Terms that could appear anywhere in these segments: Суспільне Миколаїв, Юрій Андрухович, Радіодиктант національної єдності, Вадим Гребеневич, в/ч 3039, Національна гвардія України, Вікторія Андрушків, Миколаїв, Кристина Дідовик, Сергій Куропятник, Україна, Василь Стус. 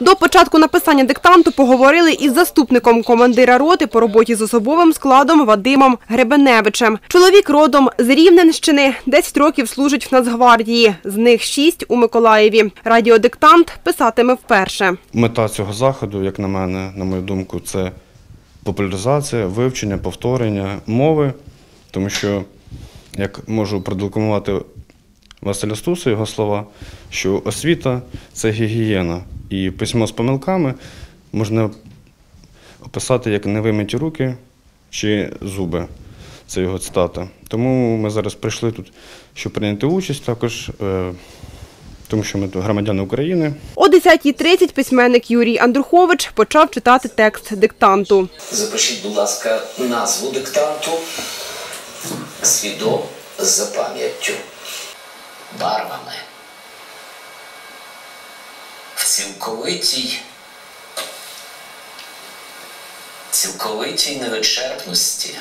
До початку написання диктанту поговорили із заступником командира роти по роботі з особовим складом Вадимом Гребеневичем. Чоловік родом з Рівненщини, 10 років служить в Нацгвардії, з них 6 у Миколаєві. Радіодиктант писатиме вперше. Мета цього заходу, як на мене, на мою думку, це популяризація, вивчення, повторення мови, тому що, як можу продекламувати Василя Стуса, його слова, що освіта – це гігієна. І письмо з помилками можна описати як невимиті руки чи зуби. Це його цитата. Тому ми зараз прийшли тут, щоб прийняти участь також, тому що ми громадяни України. О 10:30 письменник Юрій Андрухович почав читати текст диктанту. Запишіть, будь ласка, назву диктанту «Свідом за пам'яттю». Барвами, в цілковитій невичерпності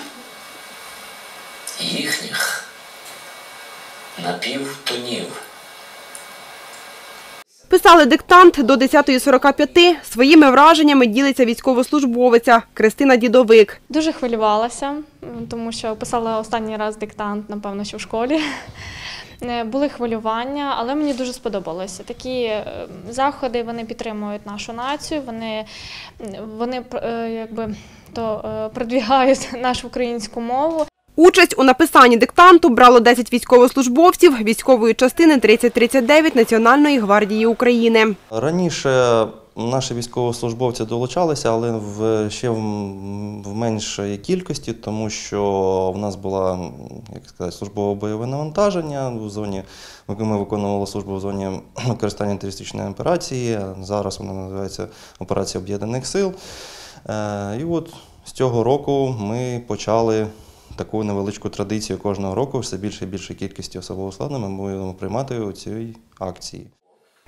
їхніх напівтонів. Писали диктант до 10:45. Своїми враженнями ділиться військовослужбовиця Кристина Дідовик. Дуже хвилювалася, тому що писала останній раз диктант, напевно, ще в школі. Були хвилювання, але мені дуже сподобалося. Такі заходи, вони підтримують нашу націю, вони якби то продвигають нашу українську мову. Участь у написанні диктанту брало 10 військовослужбовців військової частини 3039 Національної гвардії України. Раніше наші військовослужбовці долучалися, але ще в меншій кількості, тому що в нас була, як сказати, службово-бойове навантаження. Ми виконували службу в зоні використання терористичної операції, зараз вона називається «Операція об'єднаних сил». І от з цього року ми почали таку невеличку традицію кожного року, все більше і більше кількості особового складу ми будемо приймати у цій акції.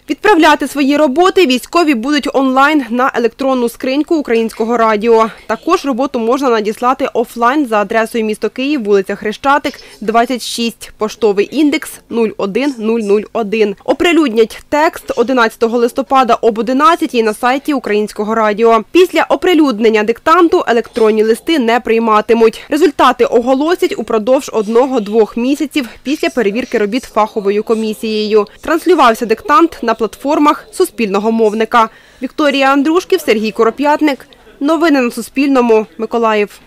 Відправляти свої роботи військові будуть онлайн на електронну скриньку Українського радіо. Також роботу можна надіслати офлайн за адресою місто Київ, вулиця Хрещатик, 26, поштовий індекс 01001. Оприлюднять текст 11 листопада об 11:00 на сайті Українського радіо. Після оприлюднення диктанту електронні листи не прийматимуть. Результати оголосять упродовж 1-2 місяців після перевірки робіт фаховою комісією. Транслювався диктант на платформах суспільного мовника. Вікторія Андрушків, Сергій Куропятник. Новини на Суспільному. Миколаїв.